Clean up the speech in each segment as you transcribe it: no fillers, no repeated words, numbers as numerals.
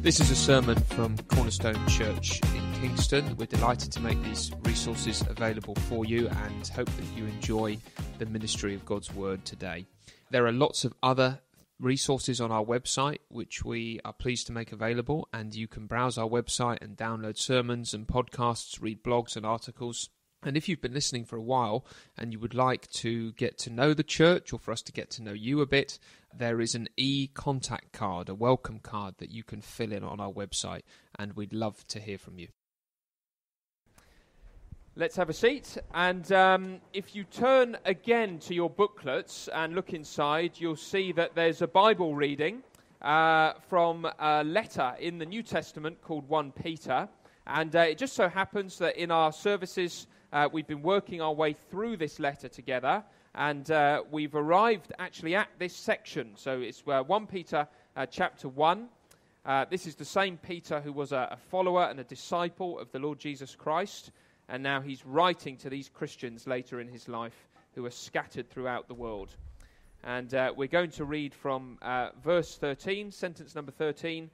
This is a sermon from Cornerstone Church in Kingston. We're delighted to make these resources available for you and hope that you enjoy the ministry of God's Word today. There are lots of other resources on our website which we are pleased to make available, and you can browse our website and download sermons and podcasts, read blogs and articles. And if you've been listening for a while and you would like to get to know the church or for us to get to know you a bit, there is an e-contact card, a welcome card that you can fill in on our website, and we'd love to hear from you. Let's have a seat, and if you turn again to your booklets and look inside, you'll see that there's a Bible reading from a letter in the New Testament called 1 Peter, and it just so happens that in our services we've been working our way through this letter together, and we've arrived actually at this section. So it's 1 Peter chapter 1. This is the same Peter who was a follower and a disciple of the Lord Jesus Christ, and now he's writing to these Christians later in his life who are scattered throughout the world. And we're going to read from verse 13, sentence number 13,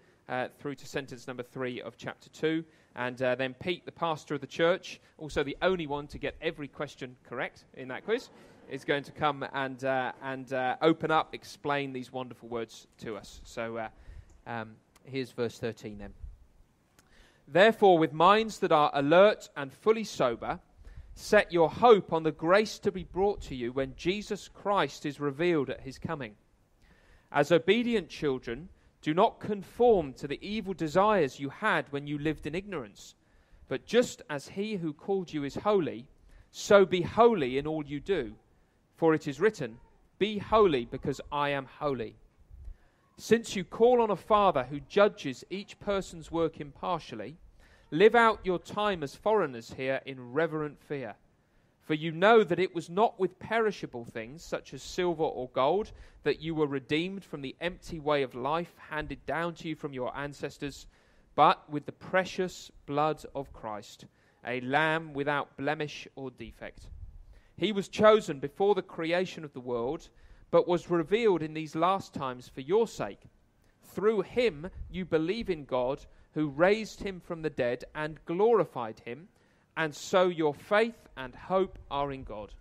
through to sentence number 3 of chapter 2. And then Pete, the pastor of the church, also the only one to get every question correct in that quiz, is going to come and open up, explain these wonderful words to us. So here's verse 13 then. Therefore, with minds that are alert and fully sober, set your hope on the grace to be brought to you when Jesus Christ is revealed at his coming. As obedient children, do not conform to the evil desires you had when you lived in ignorance, but just as he who called you is holy, so be holy in all you do. For it is written, "Be holy because I am holy." Since you call on a Father who judges each person's work impartially, live out your time as foreigners here in reverent fear. For you know that it was not with perishable things, such as silver or gold, that you were redeemed from the empty way of life handed down to you from your ancestors, but with the precious blood of Christ, a lamb without blemish or defect. He was chosen before the creation of the world, but was revealed in these last times for your sake. Through him you believe in God, who raised him from the dead and glorified him, and so your faith and hope are in God.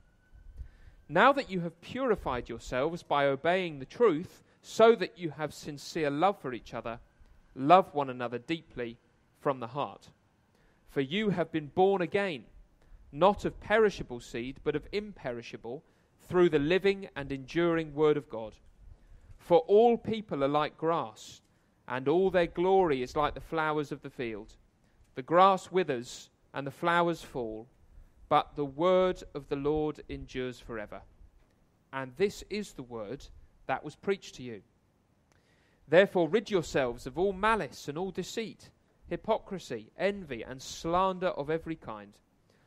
Now that you have purified yourselves by obeying the truth, so that you have sincere love for each other, love one another deeply from the heart. For you have been born again, not of perishable seed, but of imperishable, through the living and enduring word of God. For all people are like grass, and all their glory is like the flowers of the field. The grass withers, and the flowers fall, but the word of the Lord endures forever. And this is the word that was preached to you. Therefore rid yourselves of all malice and all deceit, hypocrisy, envy, and slander of every kind.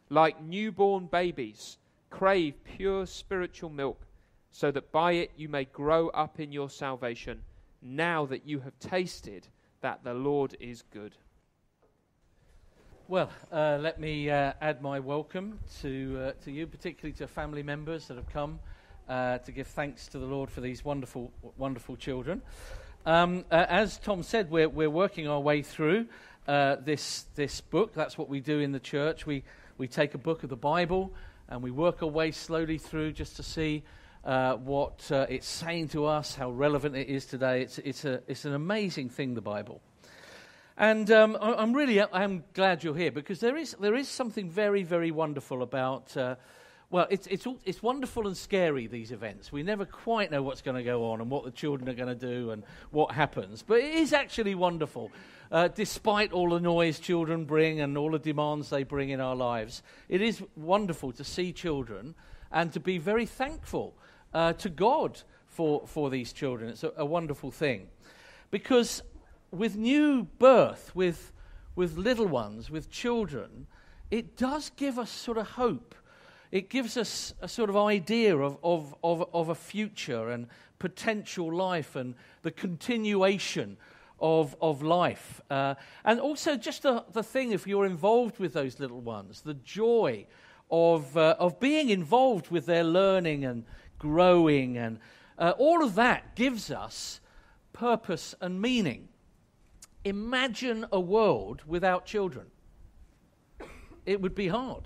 Like newborn babies, crave pure spiritual milk, so that by it you may grow up in your salvation, now that you have tasted that the Lord is good. Well, let me add my welcome to you, particularly to family members that have come to give thanks to the Lord for these wonderful, wonderful children. As Tom said, we're working our way through this book. That's what we do in the church. We take a book of the Bible and we work our way slowly through just to see what it's saying to us, how relevant it is today. It's an amazing thing, the Bible. And I'm glad you're here, because there is something very, very wonderful about it's wonderful and scary, these events. We never quite know what's going to go on and what the children are going to do and what happens. But it is actually wonderful, despite all the noise children bring and all the demands they bring in our lives. It is wonderful to see children and to be very thankful to God for these children. It's a wonderful thing, because with new birth, with little ones, with children, it does give us sort of hope. It gives us a sort of idea of a future and potential life and the continuation of life. And also just the thing, if you're involved with those little ones, the joy of being involved with their learning and growing, and all of that gives us purpose and meaning Imagine a world without children. It would be hard.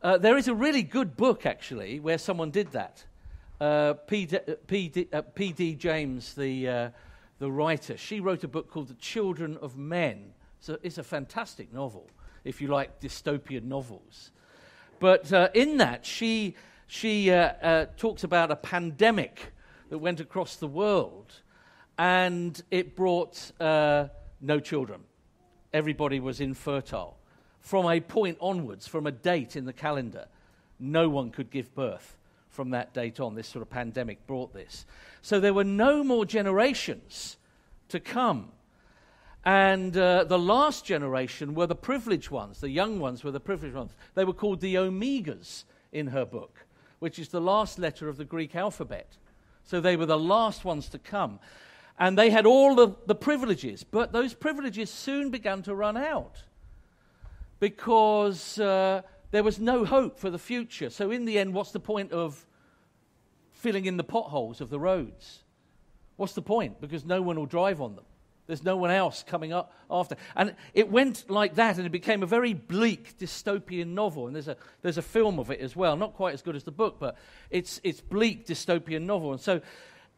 There is a really good book, actually, where someone did that. P.D. James, the writer, she wrote a book called The Children of Men. So it's a fantastic novel, if you like dystopian novels. But in that, she talks about a pandemic that went across the world, and it brought no children. Everybody was infertile. From a point onwards, from a date in the calendar, no one could give birth from that date on. This sort of pandemic brought this. So there were no more generations to come. And the last generation were the privileged ones. The young ones were the privileged ones. They were called the Omegas in her book, which is the last letter of the Greek alphabet. So they were the last ones to come. And they had all the privileges, but those privileges soon began to run out, because there was no hope for the future. So in the end, what's the point of filling in the potholes of the roads? What's the point? Because no one will drive on them. There's no one else coming up after. And it went like that, and it became a very bleak dystopian novel. And there's a film of it as well, not quite as good as the book, but it's bleak dystopian novel. And so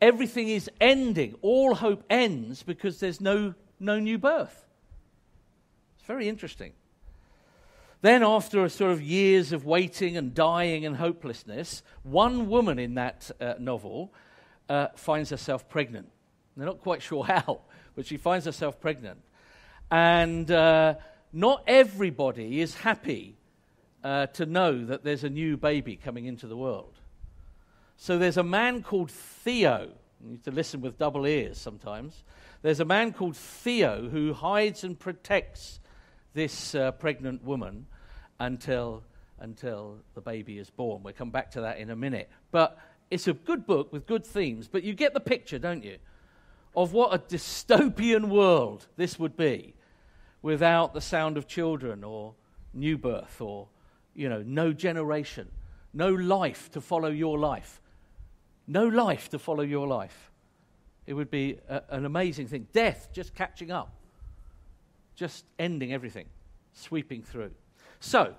everything is ending. All hope ends because there's no new birth. It's very interesting. Then after a sort of years of waiting and dying and hopelessness, one woman in that novel finds herself pregnant. They're not quite sure how, but she finds herself pregnant. And not everybody is happy to know that there's a new baby coming into the world. So there's a man called Theo. You need to listen with double ears sometimes. There's a man called Theo who hides and protects this pregnant woman until the baby is born. We'll come back to that in a minute. But it's a good book with good themes, but you get the picture, don't you, of what a dystopian world this would be without the sound of children or new birth or, no generation, no life to follow your life. No life to follow your life. It would be an amazing thing. Death just catching up. Just ending everything, sweeping through. So,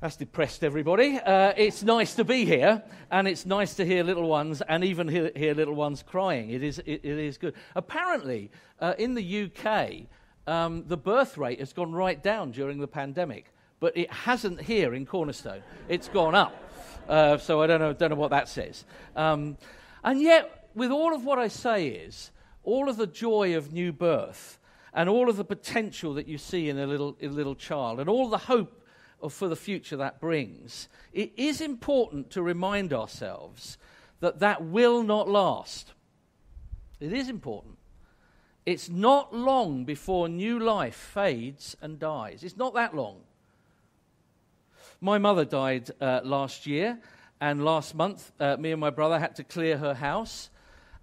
that's depressed everybody. It's nice to be here, and it's nice to hear little ones, and even hear little ones crying. It is good. Apparently, in the UK, the birth rate has gone right down during the pandemic, but it hasn't here in Cornerstone. It's gone up. So I don't know what that says. And yet, with all of what I say is, all of the joy of new birth, and all of the potential that you see in a little child, and all the hope for the future that brings, it is important to remind ourselves that will not last. It is important. It's not long before new life fades and dies. It's not that long. My mother died last year, and last month me and my brother had to clear her house.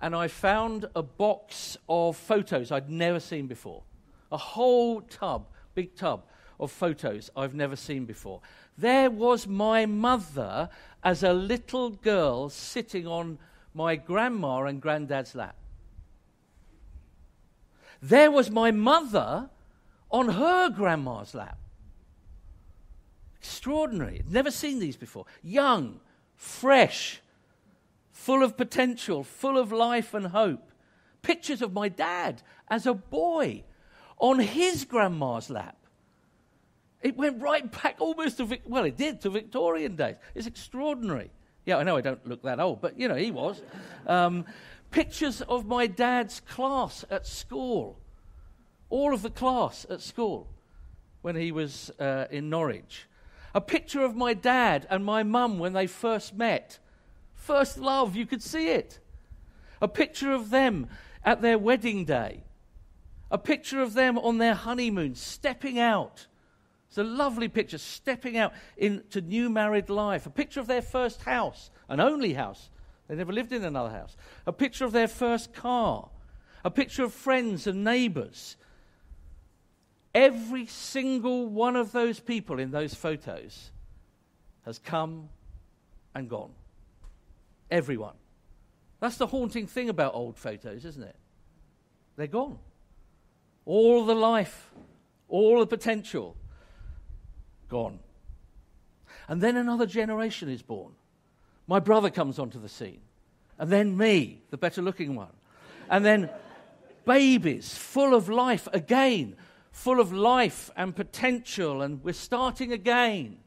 And I found a box of photos I'd never seen before. A whole tub, big tub, of photos I've never seen before. There was my mother as a little girl sitting on my grandma and granddad's lap. There was my mother on her grandma's lap. Extraordinary. Never seen these before. Young, fresh, full of potential, full of life and hope. Pictures of my dad as a boy on his grandma's lap. It went right back almost to Victorian days. It's extraordinary. Yeah, I know I don't look that old, but, he was. Pictures of my dad's class at school, all of the class at school when he was in Norwich. A picture of my dad and my mum when they first met. First love, you could see it. A picture of them at their wedding day. A picture of them on their honeymoon, stepping out. It's a lovely picture, stepping out into new married life. A picture of their first house, an only house. They never lived in another house. A picture of their first car. A picture of friends and neighbours. Every single one of those people in those photos has come and gone. Everyone. That's the haunting thing about old photos, isn't it? They're gone. All the life, all the potential, gone. And then another generation is born. My brother comes onto the scene. And then me, the better-looking one. And then babies, full of life again, full of life and potential, and we're starting again.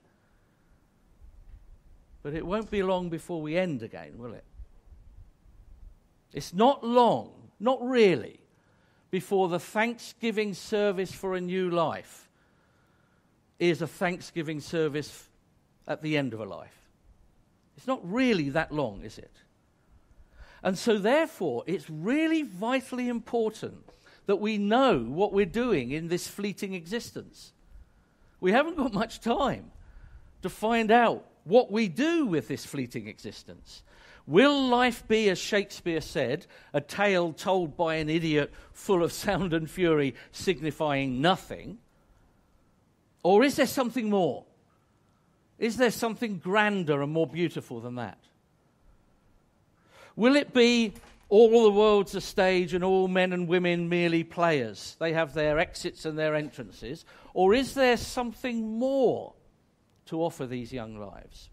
But it won't be long before we end again, will it? It's not long, not really, before the Thanksgiving service for a new life is a Thanksgiving service at the end of a life. It's not really that long, is it? And so, therefore, it's really vitally important that we know what we're doing in this fleeting existence. We haven't got much time to find out what we do with this fleeting existence. Will life be, as Shakespeare said, a tale told by an idiot full of sound and fury, signifying nothing? Or is there something more? Is there something grander and more beautiful than that? Will it be all the world's a stage and all men and women merely players? They have their exits and their entrances. Or is there something more to offer these young lives?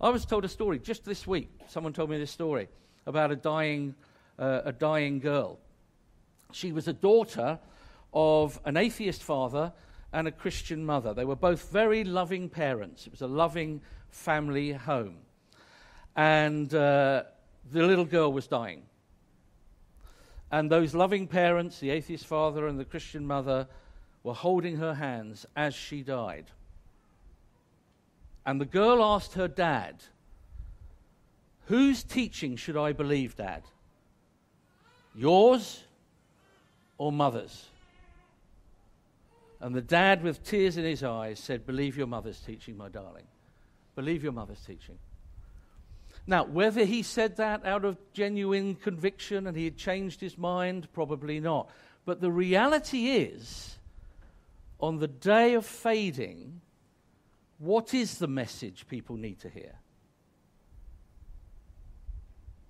I was told a story just this week. Someone told me this story about a dying girl. She was a daughter of an atheist father and a Christian mother. They were both very loving parents. It was a loving family home. And the little girl was dying. And those loving parents, the atheist father and the Christian mother, were holding her hands as she died. And the girl asked her dad, "Whose teaching should I believe, Dad? Yours or mother's?" And the dad, with tears in his eyes, said, "Believe your mother's teaching, my darling. Believe your mother's teaching." Now, whether he said that out of genuine conviction and he had changed his mind, probably not. But the reality is, on the day of fading, what is the message people need to hear?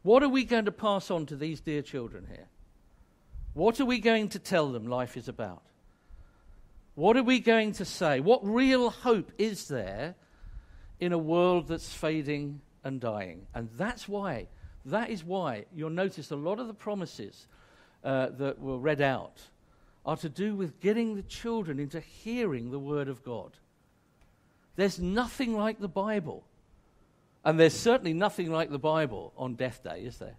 What are we going to pass on to these dear children here? What are we going to tell them life is about? What are we going to say? What real hope is there in a world that's fading and dying? And that is why you'll notice a lot of the promises that were read out are to do with getting the children into hearing the Word of God. There's nothing like the Bible. And there's certainly nothing like the Bible on death day, is there?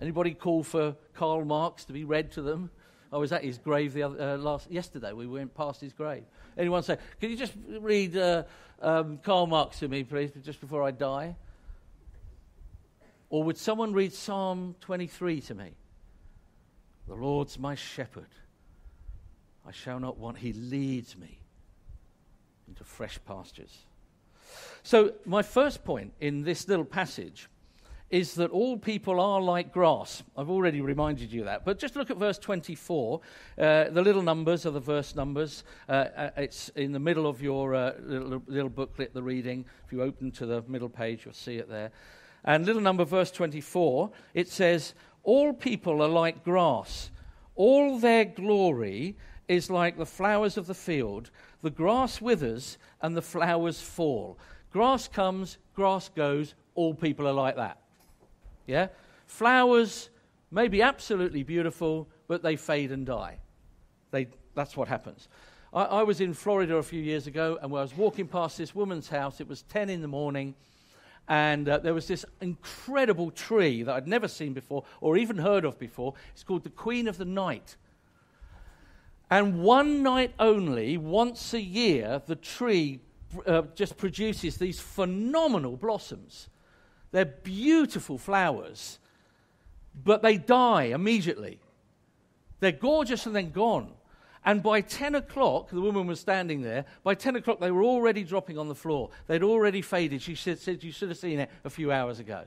Anybody call for Karl Marx to be read to them? I was at his grave yesterday. We went past his grave. Anyone say, "Can you just read Karl Marx to me, please, just before I die?" Or would someone read Psalm 23 to me? "The Lord's my shepherd. I shall not want. He leads me into fresh pastures." So my first point in this little passage is that all people are like grass. I've already reminded you that. But just look at verse 24. The little numbers are the verse numbers. It's in the middle of your little booklet, the reading. If you open to the middle page, you'll see it there. And little number, verse 24, it says, "All people are like grass. All their glory is like the flowers of the field. The grass withers and the flowers fall." Grass comes, grass goes, all people are like that. Yeah? Flowers may be absolutely beautiful, but they fade and die. That's what happens. I was in Florida a few years ago, and when I was walking past this woman's house, it was 10 in the morning, and there was this incredible tree that I'd never seen before or even heard of before. It's called the Queen of the Night. And one night only, once a year, the tree just produces these phenomenal blossoms. They're beautiful flowers, but they die immediately. They're gorgeous and then gone. And by 10 o'clock, the woman was standing there, by 10 o'clock they were already dropping on the floor. They'd already faded. She said, "You should have seen it a few hours ago."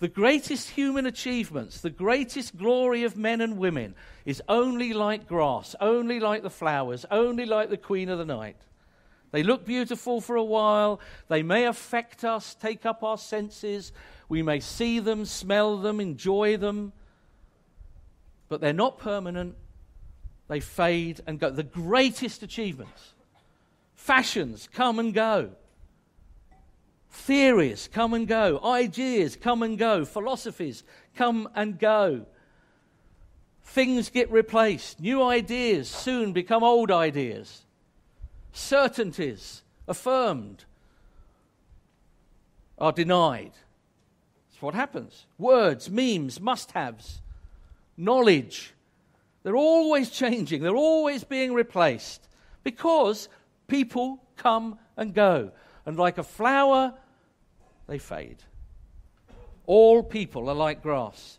The greatest human achievements, the greatest glory of men and women is only like grass, only like the flowers, only like the Queen of the Night. They look beautiful for a while. They may affect us, take up our senses. We may see them, smell them, enjoy them. but they're not permanent. They fade and go. The greatest achievements, fashions come and go, theories come and go, ideas come and go, philosophies come and go. Things get replaced. New ideas soon become old ideas. Certainties affirmed are denied. That's what happens. Words, memes, must-haves, knowledge. They're always changing. They're always being replaced because people come and go. And like a flower, they fade. All people are like grass,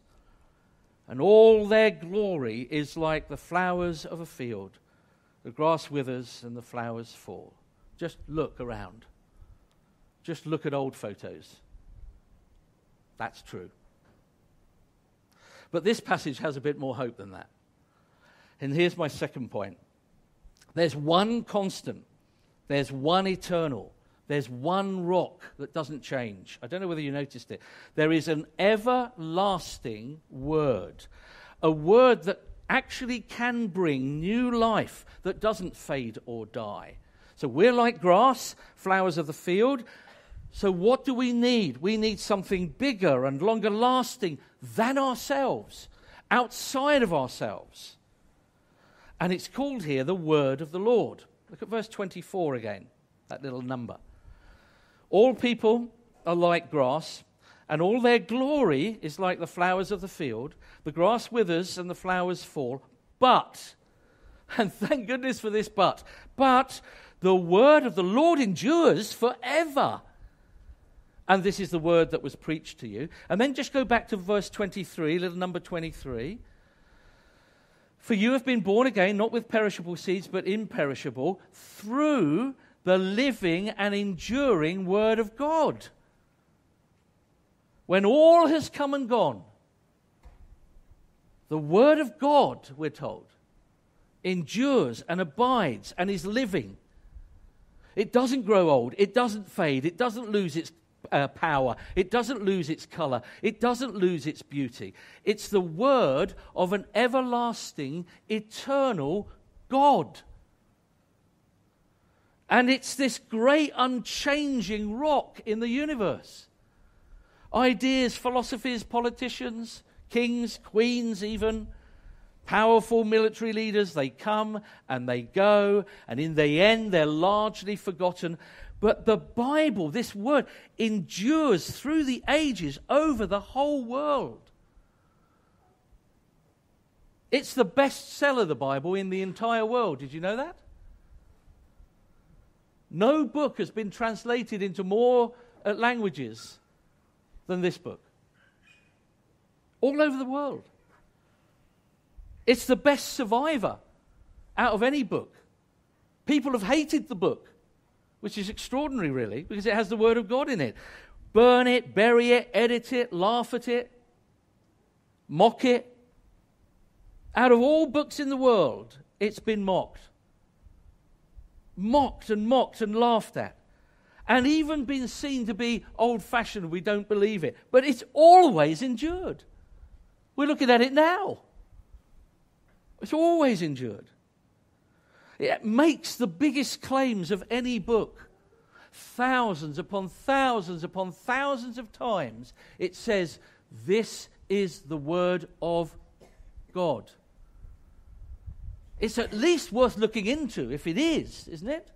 and all their glory is like the flowers of a field. The grass withers and the flowers fall. Just look around. Just look at old photos. That's true. But this passage has a bit more hope than that. And here's my second point. There's one constant. There's one eternal. There's one rock that doesn't change. I don't know whether you noticed it. There is an everlasting word, a word that actually can bring new life, that doesn't fade or die. So we're like grass, flowers of the field. So what do we need? We need something bigger and longer lasting than ourselves, outside of ourselves. And it's called here the word of the Lord. Look at verse 24 again, that little number. All people are like grass, and all their glory is like the flowers of the field. The grass withers and the flowers fall, but, and thank goodness for this but the word of the Lord endures forever. And this is the word that was preached to you. And then just go back to verse 23, little number 23. For you have been born again, not with perishable seeds, but imperishable, through the living and enduring Word of God. When all has come and gone, the Word of God, we're told, endures and abides and is living. It doesn't grow old. It doesn't fade. It doesn't lose its power. It doesn't lose its color. It doesn't lose its beauty. It's the Word of an everlasting, eternal God. And it's this great unchanging rock in the universe. Ideas, philosophies, politicians, kings, queens even, powerful military leaders, they come and they go, and in the end they're largely forgotten. But the Bible, this word, endures through the ages over the whole world. It's the bestseller, the Bible, in the entire world. Did you know that? No book has been translated into more languages than this book. All over the world. It's the best survivor out of any book. People have hated the book, which is extraordinary, really, because it has the Word of God in it. Burn it, bury it, edit it, laugh at it, mock it. Out of all books in the world, it's been mocked. Mocked and mocked and laughed at, and even been seen to be old-fashioned. We don't believe it, but it's always endured. We're looking at it now. It's always endured. It makes the biggest claims of any book. Thousands upon thousands upon thousands of times it says, this is the word of God. It's at least worth looking into, if it is, isn't it?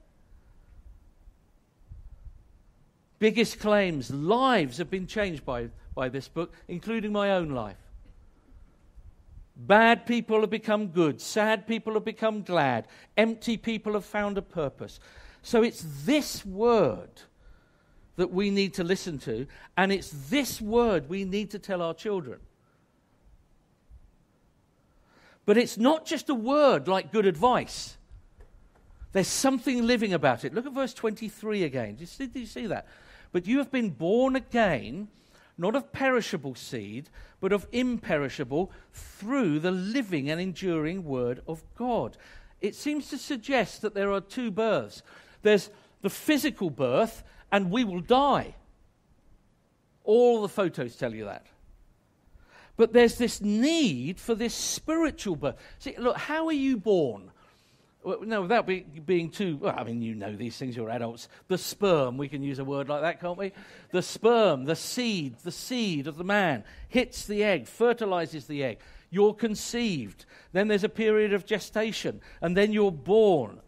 Biggest claims, lives have been changed by this book, including my own life. Bad people have become good. Sad people have become glad. Empty people have found a purpose. So it's this word that we need to listen to, and it's this word we need to tell our children. But it's not just a word like good advice. There's something living about it. Look at verse 23 again. Did you see that? But you have been born again, not of perishable seed, but of imperishable, through the living and enduring Word of God. It seems to suggest that there are two births. There's the physical birth, and we will die. All the photos tell you that. But there's this need for this spiritual birth. See, look, how are you born? Well, no, without being too... Well, I mean, you know these things, you're adults. The sperm, we can use a word like that, can't we? The sperm, the seed of the man hits the egg, fertilizes the egg. You're conceived. Then there's a period of gestation, and then you're born.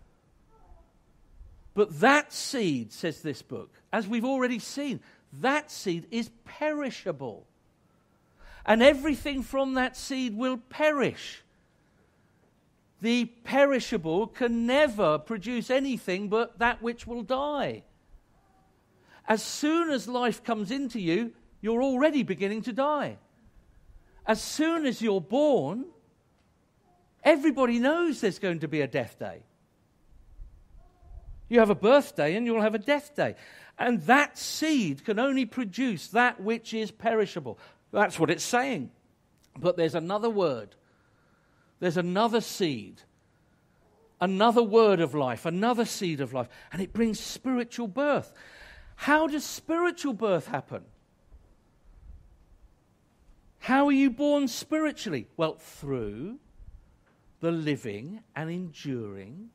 But that seed, says this book, as we've already seen, that seed is perishable. And everything from that seed will perish. The perishable can never produce anything but that which will die. As soon as life comes into you, you're already beginning to die. As soon as you're born, everybody knows there's going to be a death day. You have a birthday and you'll have a death day. And that seed can only produce that which is perishable. That's what it's saying. But there's another word. There's another seed. Another word of life. Another seed of life. And it brings spiritual birth. How does spiritual birth happen? How are you born spiritually? Well, through the living and enduring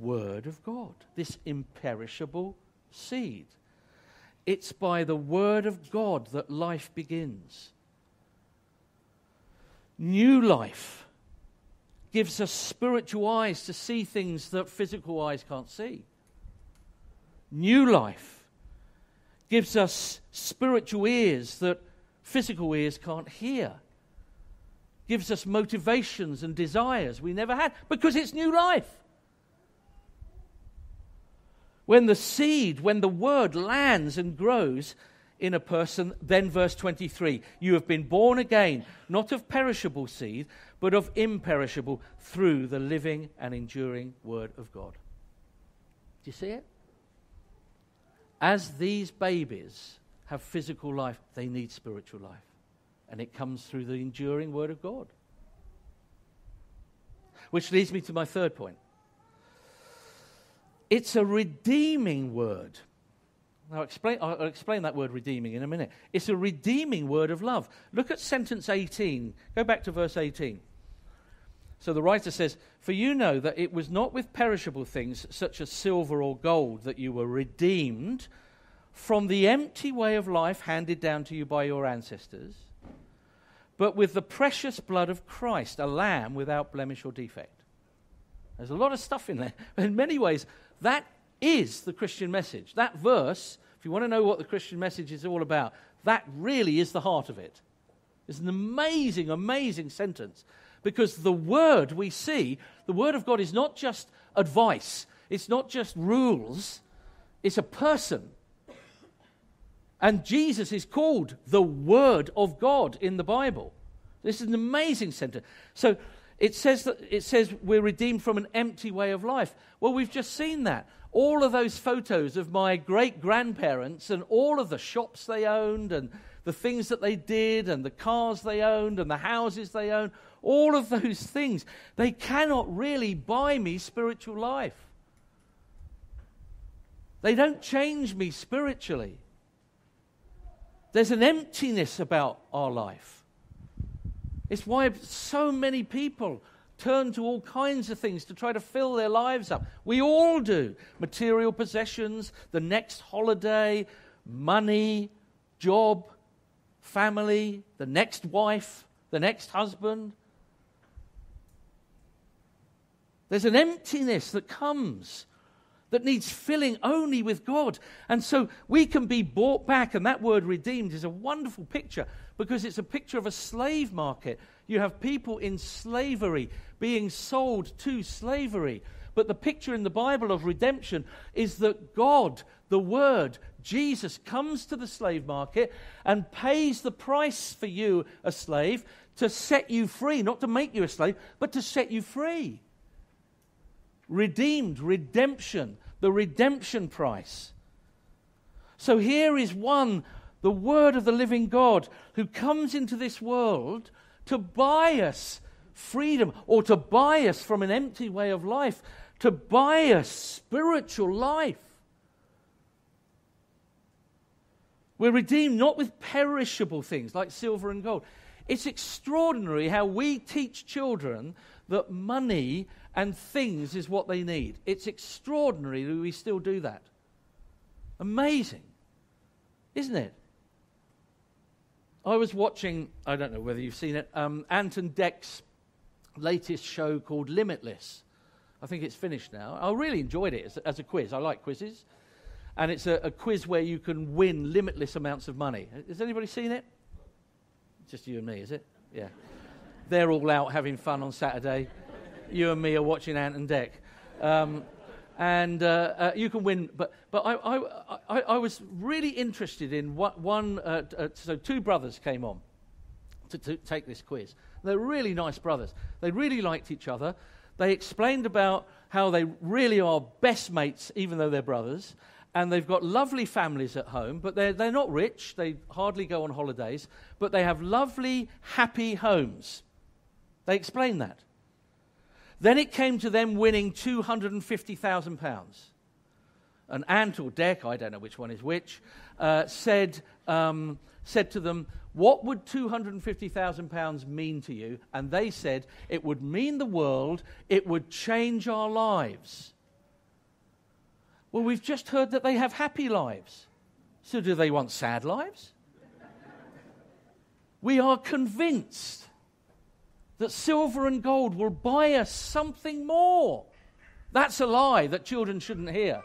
Word of God, this imperishable seed. It's by the Word of God that life begins. New life gives us spiritual eyes to see things that physical eyes can't see. New life gives us spiritual ears that physical ears can't hear. Gives us motivations and desires we never had because it's new life. When the seed, when the word lands and grows in a person, then verse 23, you have been born again, not of perishable seed, but of imperishable through the living and enduring Word of God. Do you see it? As these babies have physical life, they need spiritual life. And it comes through the enduring Word of God. Which leads me to my third point. It's a redeeming word. I'll explain that word redeeming in a minute. It's a redeeming word of love. Look at sentence 18. Go back to verse 18. So the writer says, "For you know that it was not with perishable things such as silver or gold that you were redeemed from the empty way of life handed down to you by your ancestors, but with the precious blood of Christ, a lamb without blemish or defect." There's a lot of stuff in there. In many ways, that is the Christian message. That verse, if you want to know what the Christian message is all about, that really is the heart of it. It's an amazing, amazing sentence. Because the word we see, the Word of God, is not just advice. It's not just rules. It's a person. And Jesus is called the Word of God in the Bible. This is an amazing sentence. So It says we're redeemed from an empty way of life. Well, we've just seen that. All of those photos of my great-grandparents and all of the shops they owned and the things that they did and the cars they owned and the houses they owned, all of those things, they cannot really buy me spiritual life. They don't change me spiritually. There's an emptiness about our life. It's why so many people turn to all kinds of things to try to fill their lives up. We all do. Material possessions, the next holiday, money, job, family, the next wife, the next husband. There's an emptiness that comes that needs filling only with God. And so we can be bought back, and that word redeemed is a wonderful picture because it's a picture of a slave market. You have people in slavery being sold to slavery. But the picture in the Bible of redemption is that God, the Word, Jesus, comes to the slave market and pays the price for you, a slave, to set you free, not to make you a slave, but to set you free. Redeemed, redemption, the redemption price. So here is one, the Word of the living God, who comes into this world to buy us freedom, or to buy us from an empty way of life, to buy us spiritual life. We're redeemed not with perishable things like silver and gold. It's extraordinary how we teach children that money and things is what they need. It's extraordinary that we still do that. Amazing, isn't it? I was watching, I don't know whether you've seen it, Ant and Dec's latest show called Limitless. I think it's finished now. I really enjoyed it as a quiz. I like quizzes. And it's a quiz where you can win limitless amounts of money. Has anybody seen it? Just you and me, is it? Yeah. They're all out having fun on Saturday. You and me are watching Ant and Dec. You can win. But I was really interested in what one... So two brothers came on to take this quiz. They're really nice brothers. They really liked each other. They explained about how they really are best mates, even though they're brothers. And they've got lovely families at home, but they're not rich. They hardly go on holidays, but they have lovely, happy homes. They explain that. Then it came to them winning £250,000. And Ant or Dec, I don't know which one is which, said to them, "What would £250,000 mean to you?" And they said, "It would mean the world. It would change our lives." Well, we've just heard that they have happy lives. So do they want sad lives? We are convinced that silver and gold will buy us something more. That's a lie that children shouldn't hear.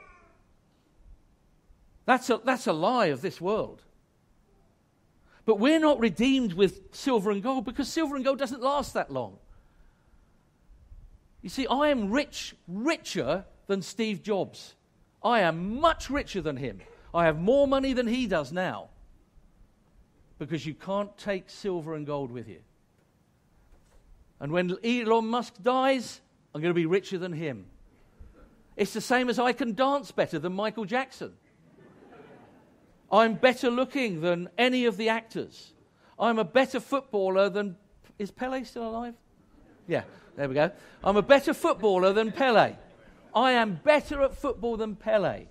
That's a lie of this world. But we're not redeemed with silver and gold because silver and gold doesn't last that long. You see, I am richer than Steve Jobs. I am much richer than him. I have more money than he does now. Because you can't take silver and gold with you. And when Elon Musk dies, I'm going to be richer than him. It's the same as I can dance better than Michael Jackson. I'm better looking than any of the actors. I'm a better footballer than... Is Pelé still alive? Yeah, there we go. I'm a better footballer than Pelé. I am better at football than Pelé.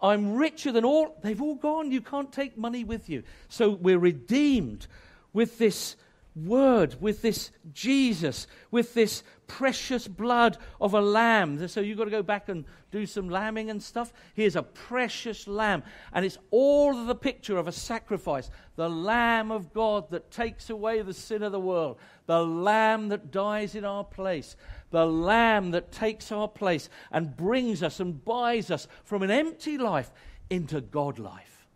I'm richer than all. They've all gone. You can't take money with you. So we're redeemed with this word, with this Jesus, with this precious blood of a lamb. So you've got to go back and do some lambing and stuff. Here's a precious lamb. And it's all the picture of a sacrifice. The Lamb of God that takes away the sin of the world. The Lamb that dies in our place. The Lamb that takes our place and brings us and buys us from an empty life into God life.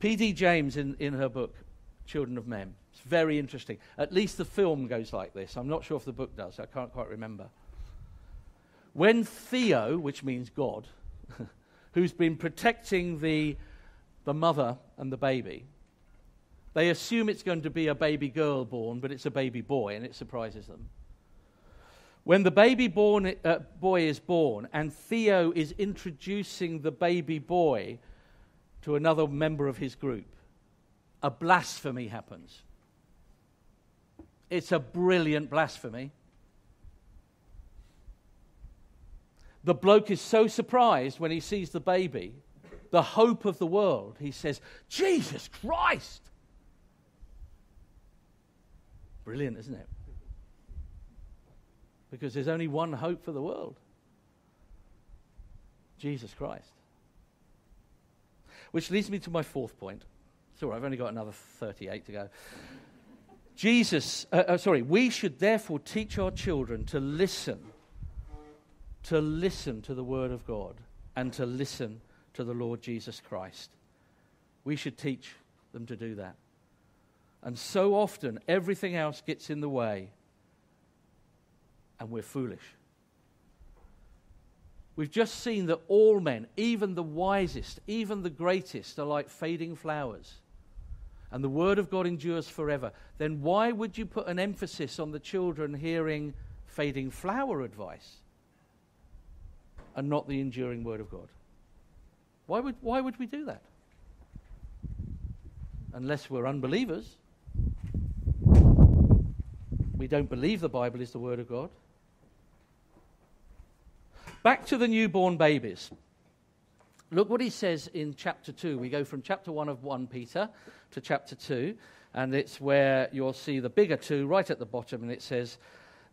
P.D. James, in her book, Children of Men, it's very interesting. At least the film goes like this. I'm not sure if the book does. I can't quite remember. When Theo, which means God, who's been protecting the mother and the baby, they assume it's going to be a baby girl born, but it's a baby boy, and it surprises them. When the baby boy is born and Theo is introducing the baby boy to another member of his group, a blasphemy happens. It's a brilliant blasphemy. The bloke is so surprised when he sees the baby, the hope of the world. He says, "Jesus Christ!" Brilliant, isn't it? Because there's only one hope for the world. Jesus Christ. Which leads me to my fourth point. It's all right, I've only got another 38 to go. We should therefore teach our children to listen to the Word of God and to listen to the Lord Jesus Christ. We should teach them to do that. And so often, everything else gets in the way, and we're foolish. We've just seen that all men, even the wisest, even the greatest, are like fading flowers. And the Word of God endures forever. Then why would you put an emphasis on the children hearing fading flower advice and not the enduring Word of God? Why would we do that? Unless we're unbelievers. We don't believe the Bible is the Word of God. Back to the newborn babies. Look what he says in chapter 2. We go from chapter 1 of 1 Peter to chapter 2, and it's where you'll see the bigger two right at the bottom, and it says,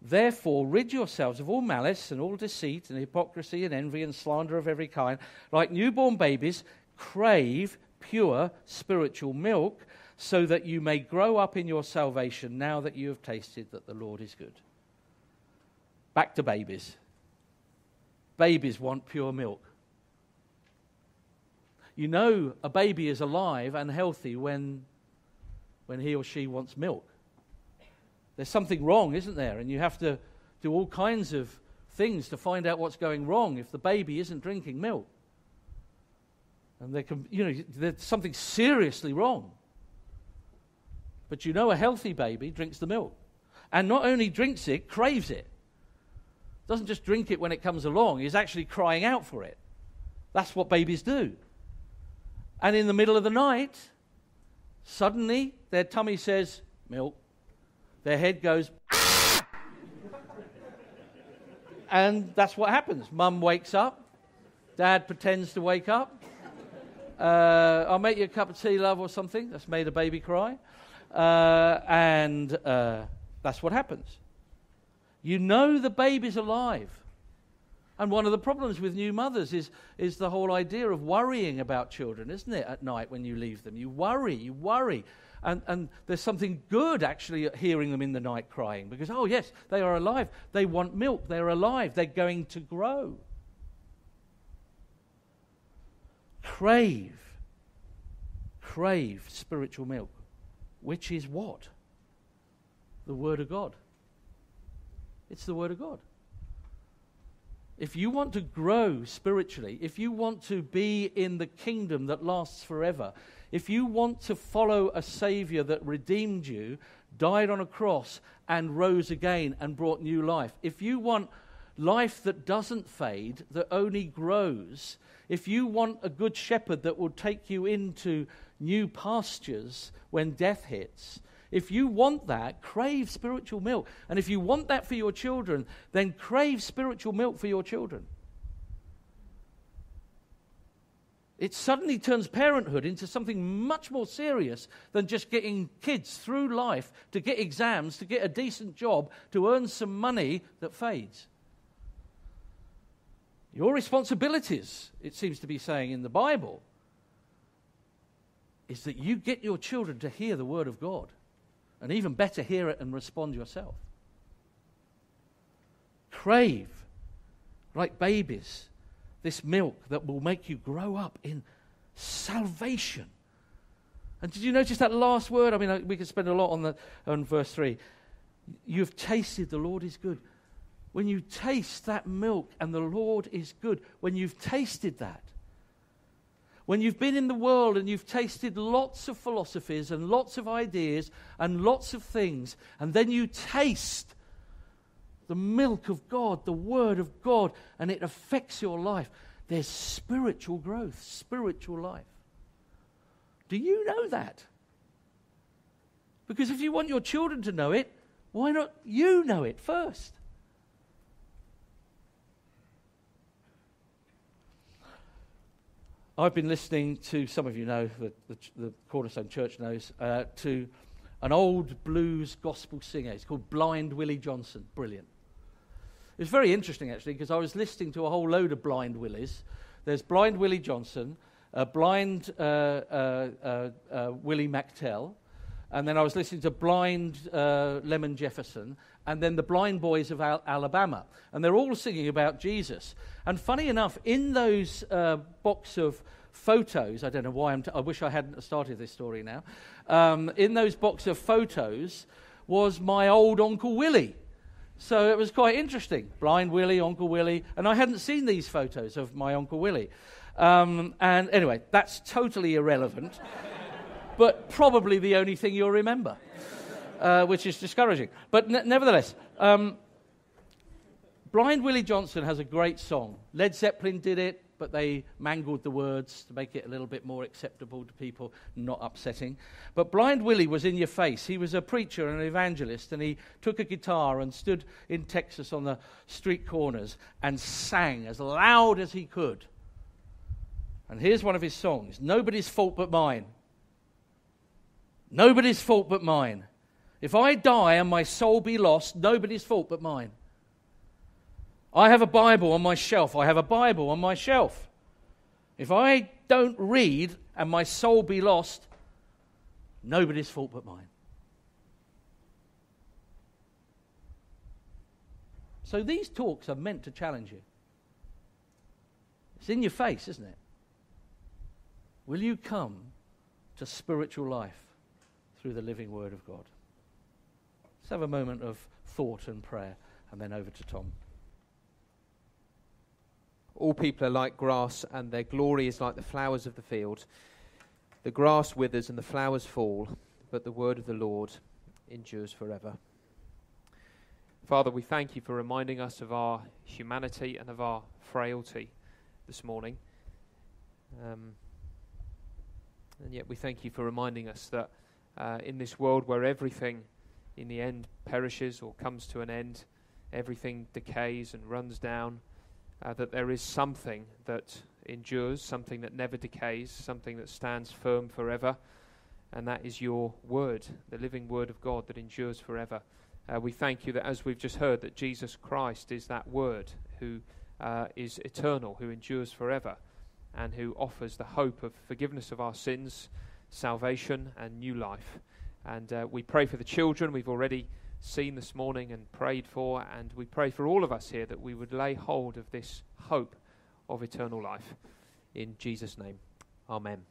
"Therefore rid yourselves of all malice and all deceit and hypocrisy and envy and slander of every kind. Like newborn babies, crave pure spiritual milk, so that you may grow up in your salvation, now that you have tasted that the Lord is good." Back to babies. Babies want pure milk. You know a baby is alive and healthy when he or she wants milk. There's something wrong, isn't there? And you have to do all kinds of things to find out what's going wrong if the baby isn't drinking milk. And there's something seriously wrong. But you know a healthy baby drinks the milk. And not only drinks it, craves it. Doesn't just drink it when it comes along. He's actually crying out for it. That's what babies do. And in the middle of the night, suddenly their tummy says, "Milk." Their head goes, "Ah!" And that's what happens. Mum wakes up. Dad pretends to wake up. "I'll make you a cup of tea, love," or something. That's made a baby cry. And that's what happens. You know the baby's alive. And one of the problems with new mothers is the whole idea of worrying about children, isn't it, at night when you leave them? You worry. And there's something good, actually, at hearing them in the night crying, because, oh, yes, they are alive. They want milk. They're alive. They're going to grow. Crave spiritual milk. Which is what? The Word of God. It's the Word of God. If you want to grow spiritually, if you want to be in the kingdom that lasts forever, if you want to follow a Savior that redeemed you, died on a cross, and rose again and brought new life, if you want life that doesn't fade, that only grows, if you want a good shepherd that will take you into new pastures when death hits, if you want that, crave spiritual milk. And if you want that for your children, then crave spiritual milk for your children. It suddenly turns parenthood into something much more serious than just getting kids through life to get exams, to get a decent job, to earn some money that fades. Your responsibilities, it seems to be saying in the Bible, is that you get your children to hear the Word of God, and even better, hear it and respond yourself. Crave, like babies, this milk that will make you grow up in salvation. And did you notice that last word? I mean, we could spend a lot on verse 3. "You've tasted the Lord is good." When you taste that milk and the Lord is good, when you've tasted that, when you've been in the world and you've tasted lots of philosophies and lots of ideas and lots of things, and then you taste the milk of God, the Word of God, and it affects your life, there's spiritual growth, spiritual life. Do you know that? Because if you want your children to know it, why not you know it first? I've been listening to, some of you know, the Cornerstone Church knows, to an old blues gospel singer. It's called Blind Willie Johnson. Brilliant. It's very interesting, actually, because I was listening to a whole load of Blind Willies. There's Blind Willie Johnson, Willie McTell, and then I was listening to Blind Lemon Jefferson, and then the Blind Boys of Alabama. And they're all singing about Jesus. And funny enough, in those box of photos, I don't know why, I wish I hadn't started this story now, in those box of photos was my old Uncle Willie. So it was quite interesting. Blind Willie, Uncle Willie. And I hadn't seen these photos of my Uncle Willie. And anyway, that's totally irrelevant. But probably the only thing you'll remember, which is discouraging. But nevertheless, Blind Willie Johnson has a great song. Led Zeppelin did it, but they mangled the words to make it a little bit more acceptable to people, not upsetting. But Blind Willie was in your face. He was a preacher and an evangelist, and he took a guitar and stood in Texas on the street corners and sang as loud as he could And here's one of his songs, Nobody's Fault But Mine. Nobody's fault but mine. If I die and my soul be lost, nobody's fault but mine. I have a Bible on my shelf. I have a Bible on my shelf. If I don't read and my soul be lost, nobody's fault but mine. So these talks are meant to challenge you. It's in your face, isn't it? Will you come to spiritual life through the living Word of God? Let's have a moment of thought and prayer, and then over to Tom. All people are like grass, and their glory is like the flowers of the field. The grass withers and the flowers fall, but the word of the Lord endures forever. Father, we thank you for reminding us of our humanity and of our frailty this morning. And yet we thank you for reminding us that in this world where everything in the end perishes or comes to an end, everything decays and runs down, that there is something that endures, something that never decays, something that stands firm forever, and that is your word, the living word of God that endures forever. We thank you that, as we've just heard, that Jesus Christ is that word who is eternal, who endures forever, and who offers the hope of forgiveness of our sins, salvation, and new life. And we pray for the children we've already seen this morning and prayed for, and we pray for all of us here that we would lay hold of this hope of eternal life. In Jesus' name, amen.